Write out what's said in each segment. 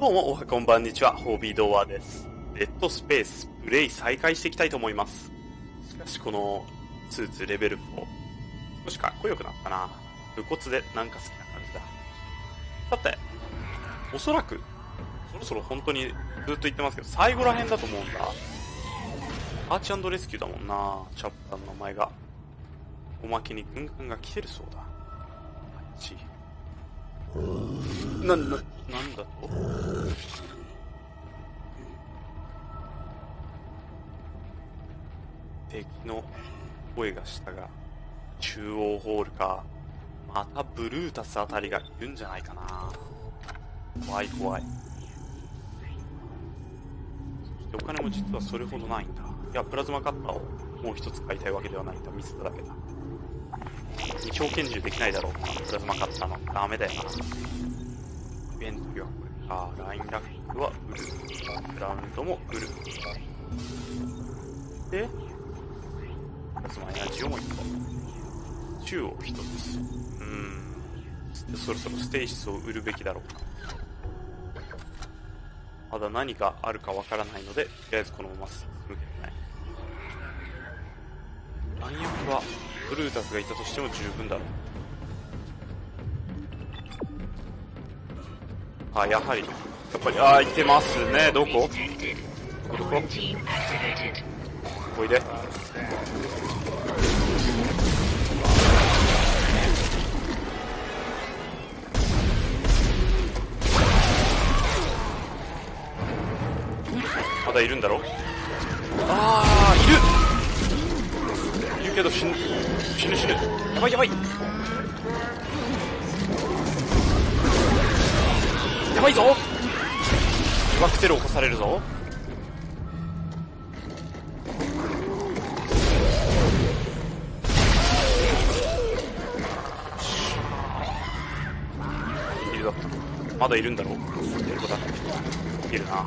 どうもおはこんばんにちは、ホービードーアです。デッドスペースプレイ再開していきたいと思います。しかしこのスーツレベル4、少しかっこよくなったな。武骨でなんか好きな感じだ。さて、おそらくそろそろ本当にずっと言ってますけど最後らへんだと思うんだ。アーチ&レスキューだもんな、チャプターの名前が。おまけに軍艦が来てるそうだ。あっちなんだと。敵の声がしたが、中央ホールか。またブルータスあたりがいるんじゃないかな。怖い怖い。そしてお金も実はそれほどないんだ。いや、プラズマカッターをもう一つ買いたいわけではないんだ。ミスっただけだ。二丁拳銃できないだろうか。プラズマカッターのダメだよな。ベントリーはこれか。ラインラックはブルー。グラウンドもブルー。で、プラズマエナジーをもう一個。中を一つ。そろそろステイシスを売るべきだろうか。まだ何があるかわからないので、とりあえずこのまま進むけどね。暗躍はブルータスがいたとしても十分だろう。あ、やはり、やっぱり、ああ、いてますね。どこどこおいで。まだいるんだろ。ああ、いるけど死ぬ。やばいやばいぞ。起爆テロ起こされるぞ。ギリだった。まだいるんだろう。いるな。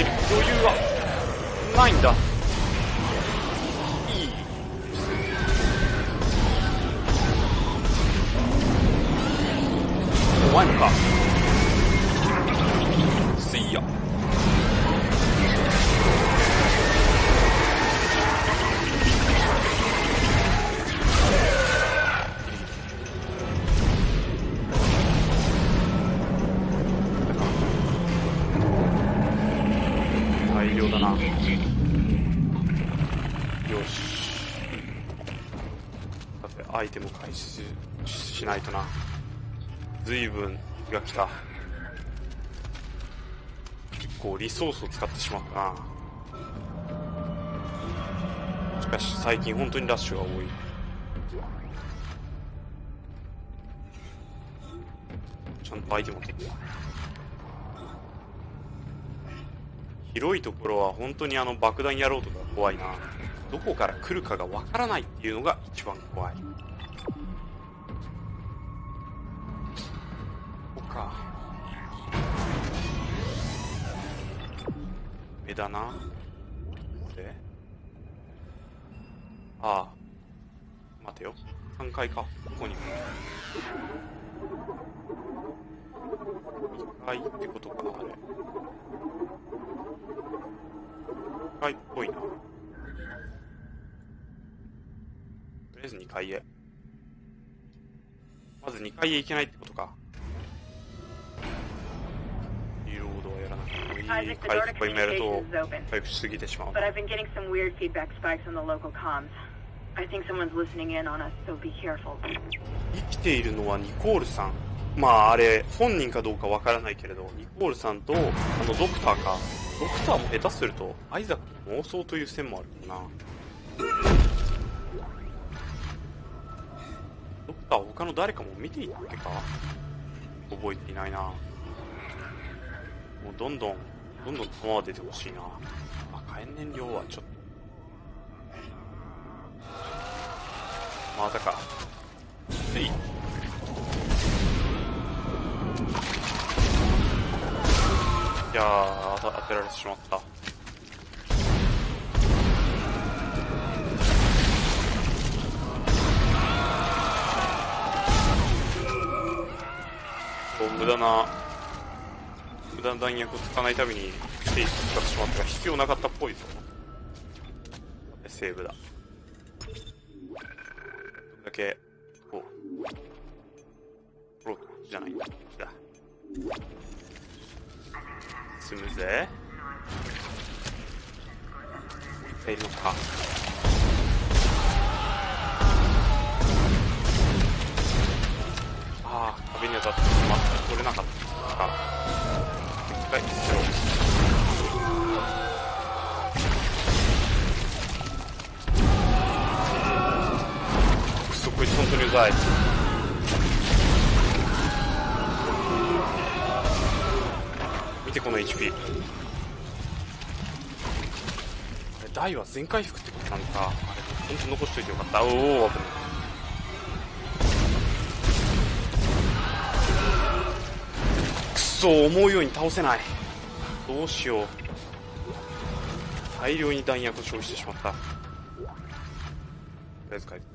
余裕はないんだ。いい。怖いのか。せいや。アイテムを回収しないとな。随分気が来た。結構リソースを使ってしまったな。しかし最近本当にラッシュが多い。ちゃんとアイテムを取って。広いところは本当に爆弾野郎とか怖いな。どこから来るかがわからないっていうのが一番怖い。目だな。で、ああ、待てよ。3階か。ここに。2階ってことかな。あれ2階っぽいな。とりあえず2階へ。まず2階へ行けないってことか。Isaac, the door to communications is open, but I've been getting some weird feedback spikes on the local comms. I think someone's listening in on us, so be careful. 生きているのはニコールさん。まああれ本人かどうかわからないけれど、ニコールさんとドクターか。ドクターも下手するとアイザックの妄想という線もあるかな。ドクターは他の誰かも見ていたっけか。覚えていないな。もうどんどん弾は出てほしいな。火炎燃料はちょっとまたか。はい、 야, 아테라를 쏘았다.無駄な弾薬を使わないためにステージ使ってしまったが必要なかったっぽいぞ。セーブだ。だけこうロックじゃないんだ。進むぜ。入るのか。 ああ、壁に当たってしまった取れなかったか一回捨てろくそこいつ本当にうざい見てこの HP あれ台は全回復ってことなんかあれ本当残しといてよかったおお危ない そう思うように倒せないどうしよう大量に弾薬を消費してしまったとりあえず回復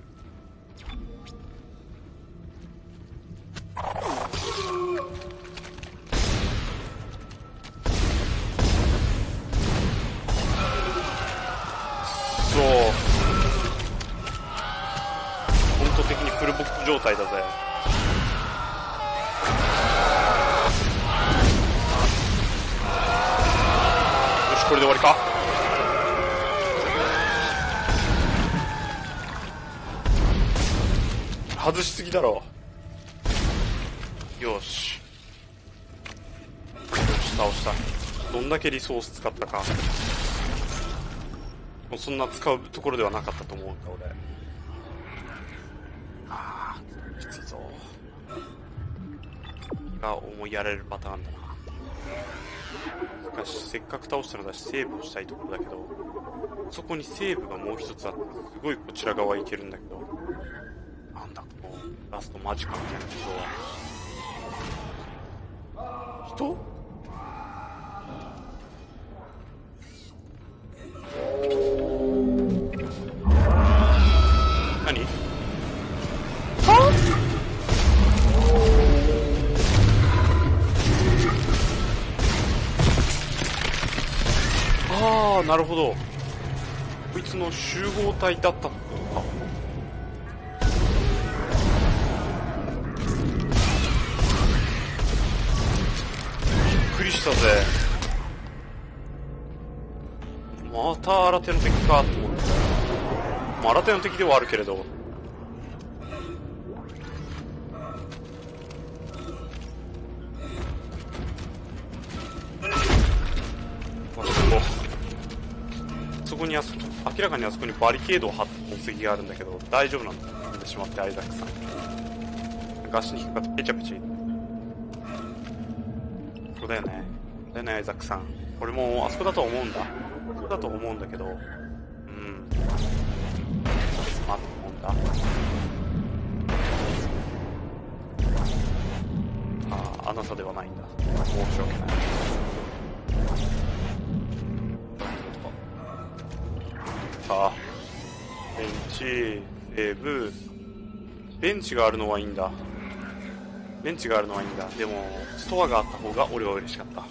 そう本当的にフルボック状態だぜ これで終わりか外しすぎだろよし倒したどんだけリソース使ったかもうそんな使うところではなかったと思うんだ俺ああきついぞが思いやられるパターンだな しかしせっかく倒したのだしセーブをしたいところだけどそこにセーブがもう一つあってすごいこちら側いけるんだけどなんだこのラストマジかみたいな人は何は ああなるほどこいつの集合体だったのかびっくりしたぜまた新手の敵かと思った新手の敵ではあるけれど明らかにあそこにバリケードを張った痕跡があるんだけど大丈夫なのかなってしまってアイザックさん足に引っかかってペチャペチャここだよねだよねアイザックさん俺もあそこだと思うんだあそこだと思うんだけどうんあと思うんだあなたではないんだ申し訳ない さあベンチセーブベンチがあるのはいいんだベンチがあるのはいいんだでもストアがあった方が俺は嬉しかった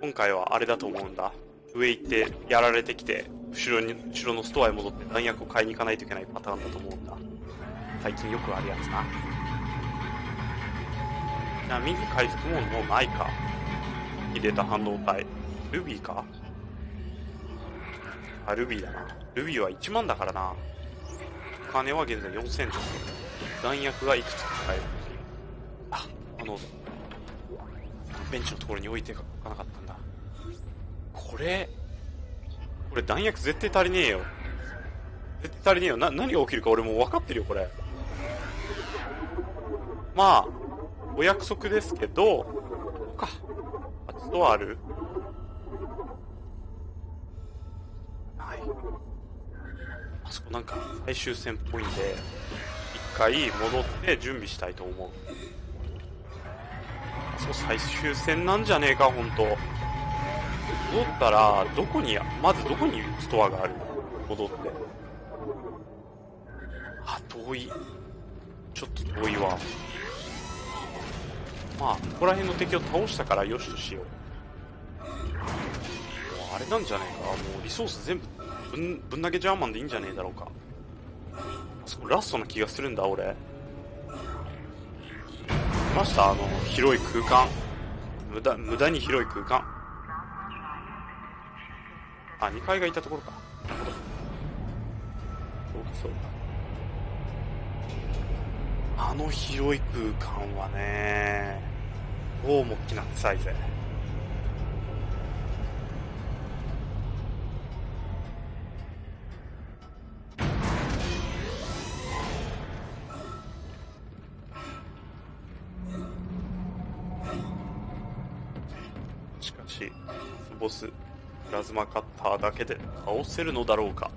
今回はあれだと思うんだ上行ってやられてきて後ろのストアへ戻って弾薬を買いに行かないといけないパターンだと思うんだ最近よくあるやつな右回復ももうないか入れた半導体ルビーか あ、ルビーだな。ルビーは1万だからな。金は現在4000です。弾薬がいくつか使える。あ、ベンチのところに置いておかなかったんだ。これ弾薬絶対足りねえよ。絶対足りねえよ。何が起きるか俺もう分かってるよ、これ。まあ、お約束ですけど、ここか。あっちとはある。 あそこなんか最終戦っぽいんで一回戻って準備したいと思うそう、最終戦なんじゃねえか、ほんと。戻ったら、どこに、まずどこにストアがある？戻って。あ、遠い。ちょっと遠いわ。まあ、ここら辺の敵を倒したからよしとしよう。あれなんじゃねえか。もうリソース全部ぶん投げジャーマンでいいんじゃねえだろうか。そこラストな気がするんだ、俺。見ました？あの、広い空間。無駄に広い空間。あ、2階がいたところか。なるほど。そうか、そうか。あの広い空間はね、どうも気な臭いぜ。しかし、ラスボス、プラズマカッターだけで倒せるのだろうか。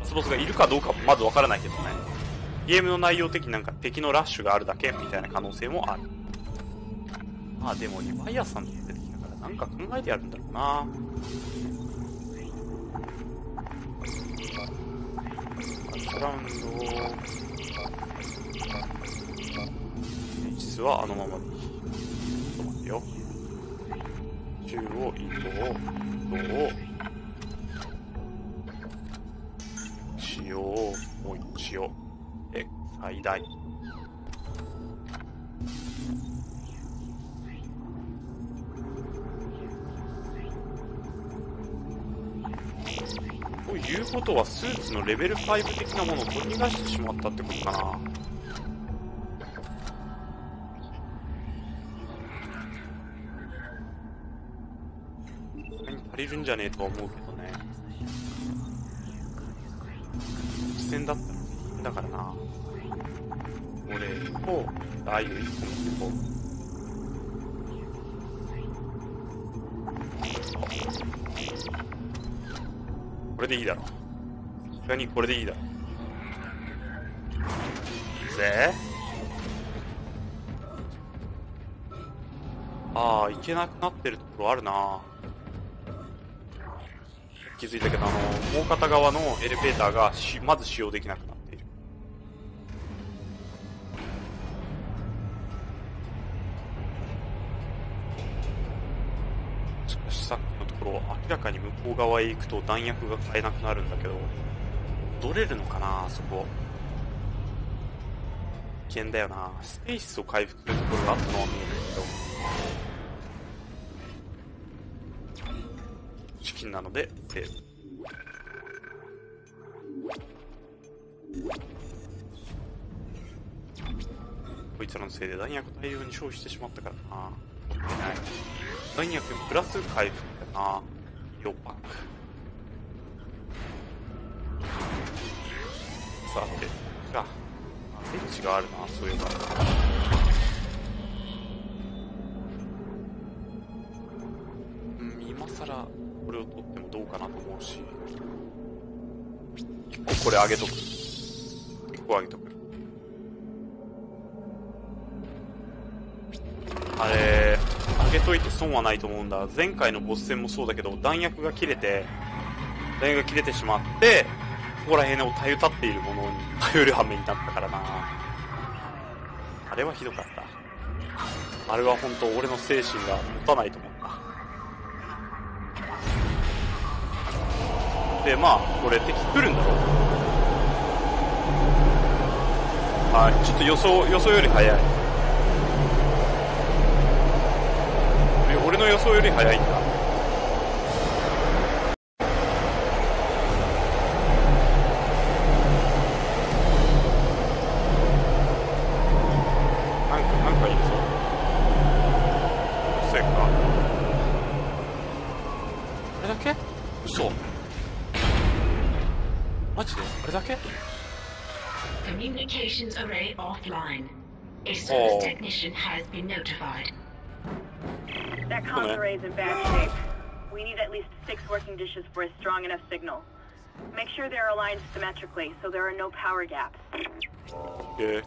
ラスボスがいるかどうかもまずわからないけどね。ゲームの内容的になんか敵のラッシュがあるだけみたいな可能性もある。まあでもリヴァイアさんって出てきたからなんか考えてやるんだろうな。バッラウンド演出はあのままでいい。ちょっと待ってよ。中央移動を使用もう一応。最大ということはスーツのレベル5的なものを取り出してしまったってことかな。足りるんじゃねえとは思うけどね。実戦だったらいいんだからな。俺をライブ1個持ってこう。これでいいだろ。さすがにこれでいいだろ。ぜああ、いけなくなってるところあるな。気づいたけど、もう片側のエレベーターがまず使用できなくなる。さっきのところ明らかに向こう側へ行くと弾薬が買えなくなるんだけど、取れるのかなあそこ。危険だよな。スペースを回復するところがあったのは見えるけど、チキンなのでセーブ。こいつらのせいで弾薬大量に消費してしまったからな。持ってない弾薬プラス回復だな。4パック。さて、じゃあ、電池があるな、そういえば。うん、今更これを取ってもどうかなと思うし。1個これあげとく。1個あげとく。あれ上げといて損はないと思うんだ。前回のボス戦もそうだけど、弾薬が切れてしまって、ここら辺をたゆたっているものに頼る羽目になったからな。あれはひどかった。あれは本当俺の精神が持たないと思った。でまあこれ敵来るんだろう。はい、ちょっと予想より早い。俺の予想より早いんだ。なんかいるぞ。せっかあれだけ？嘘。マジで？あれだけ？That comm array is in bad shape. We need at least 6 working dishes for a strong enough signal. Make sure they're aligned symmetrically so there are no power gaps. Okay.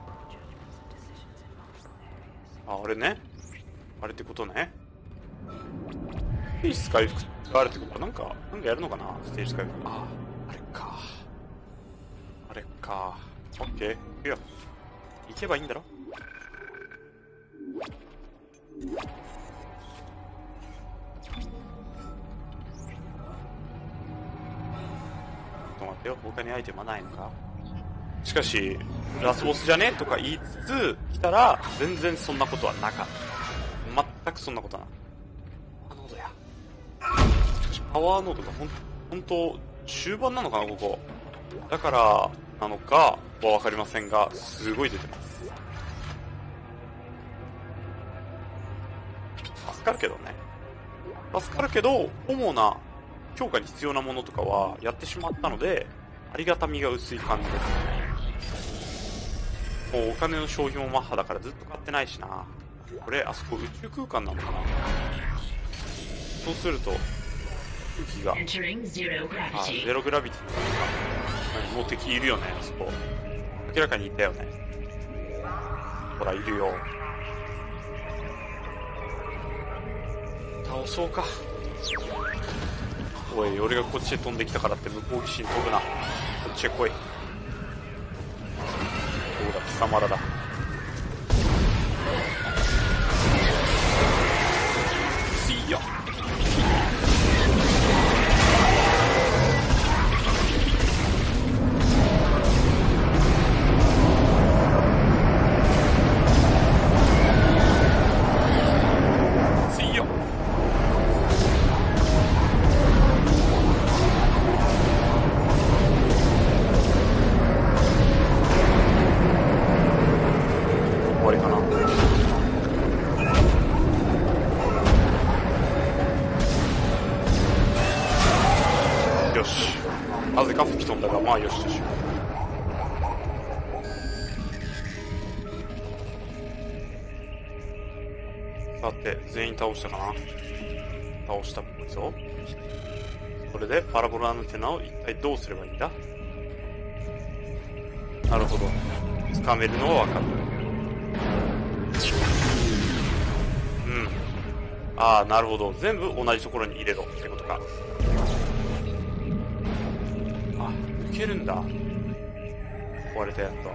あ、俺ね。あれってことね。ステージス回復があるってことはなんかやるのかな。ステージス回復、ああ、あれかあれか。オッケー、行くよ。行けばいいんだろ。ちょっと待ってよ、他にアイテムはないのか。しかしラスボスじゃねとか言いつつ来たら、全然そんなことはなかった。全くそんなことはなかった。ノードや。しかしパワーノードが本当終盤なのかな、ここだからなのかは分かりませんが、すごい出てます。助かるけどね、助かるけど、主な強化に必要なものとかはやってしまったので、ありがたみが薄い感じですね。もうお金の消費もマッハだからずっと買ってないしな。これあそこ宇宙空間なのかな。そうすると空気が、あ、ゼログラビティとか、もう敵いるよね、あそこ明らかにいたよね。ほらいるよ。倒そうか。おい、俺がこっちへ飛んできたからって向こう岸に飛ぶな。こっちへ来い。どうだ、貴様らだ。いいよ。倒したかな。倒したっぽいぞ。それでパラボラアンテナを一体どうすればいいんだ。なるほど、掴めるのは分かる。うん、ああ、なるほど。全部同じところに入れろってことか。あ、抜けるんだ。壊れたやつだ。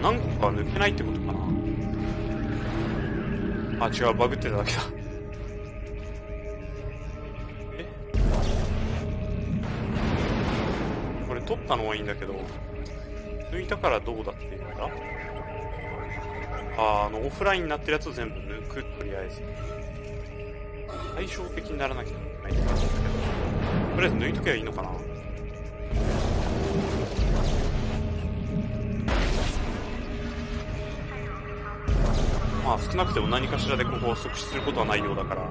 何個か抜けないってことかな。あ、違う、バグってただけだ。え、これ取ったのはいいんだけど、抜いたからどうだっていうんだ。あのオフラインになってるやつを全部抜く。とりあえず対照的にならなきゃいけないって感じだけど、とりあえず抜いとけばいいのかな。まあ、少なくても何かしらでここを即死することはないようだから、と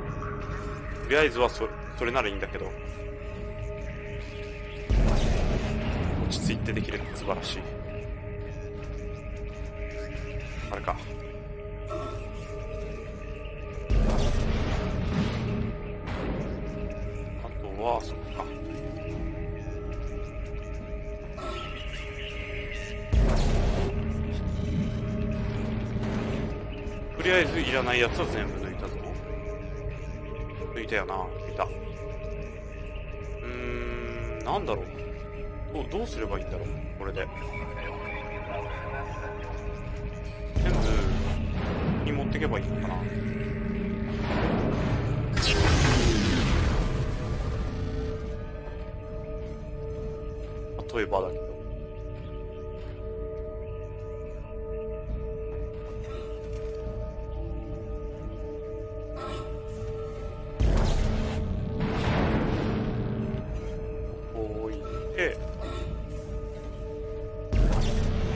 りあえずはそれならいいんだけど、落ち着いてできるって素晴らしい。あれか、あとはそっか、とりあえずいらないやつは全部抜いたぞ。抜いたよな、抜いた。なんだろう、どうすればいいんだろう。これで全部に持ってけばいいのかな。例えばだけど、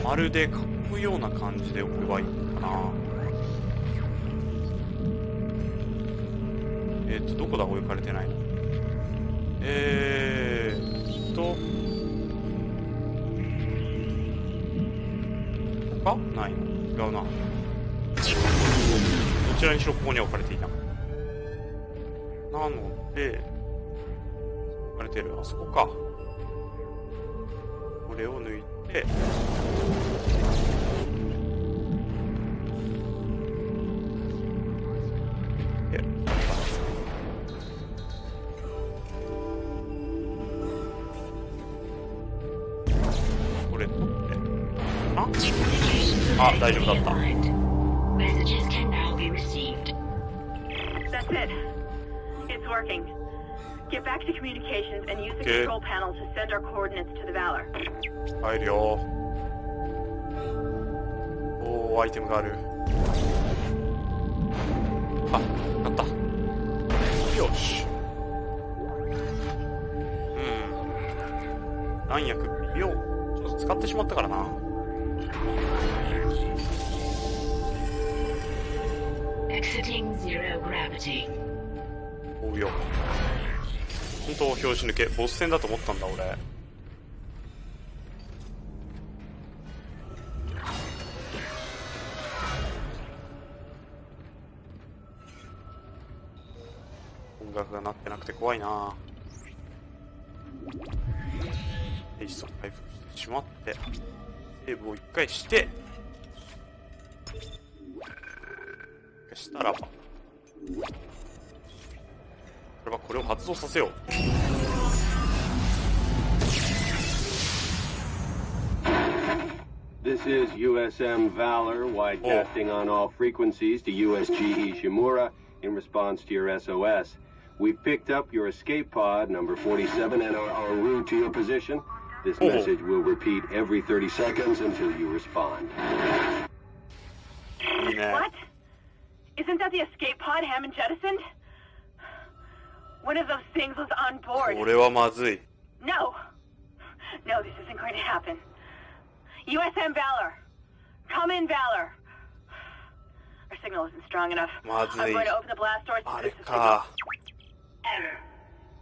まるで囲うような感じで置けばいいのかな。どこだ、置かれてないの。かない、違うな。こちらにしろここに置かれていた。なので置かれてるあそこか。これを抜いて。あ、大丈夫だった。入るよ。おお、アイテムがある。あ、あった。よし。弾薬をちょっと使ってしまったからな。おうよ。本当拍子抜け、ボス戦だと思ったんだ俺。音楽が鳴ってなくて怖いな。エジソン回復してしまってセーブを一回してしたらばこれはこれを発動させよう。This is USM Valor widecasting on all frequencies to USGE Shimura in response to your SOS. We've picked up your escape pod number 47 and are en route to your position. This message will repeat every 30 seconds until you respond. What? Isn't that the escape pod Hammond jettisoned? One of those things was on board. No. No, this isn't going to happen. USM Valor. Come in, Valor. Our signal isn't strong enough. I'm going to open the blast doors to produce a signal. Error.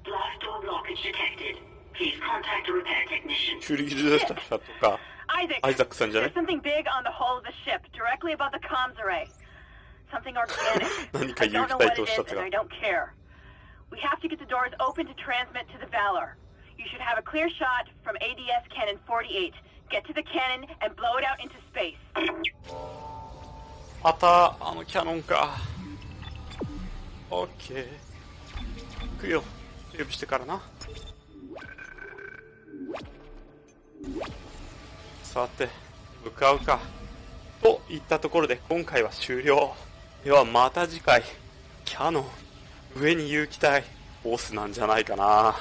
Blast door blockage detected. Please contact a repair technician. Isaac, there's something big on the hull of the ship, directly above the comms array. Something organic. I don't know what it is, and I don't care. We have to get the doors open to transmit to the Valor. You should have a clear shot from ADS cannon 48. Get to the cannon and blow it out into space. Ata, ano cannon ka. Okay. Kuyo, save shite kara na. Sate, mukau ka. といったところで今回は終了。ではまた次回、キャノン、上に行きたい、ボスなんじゃないかな。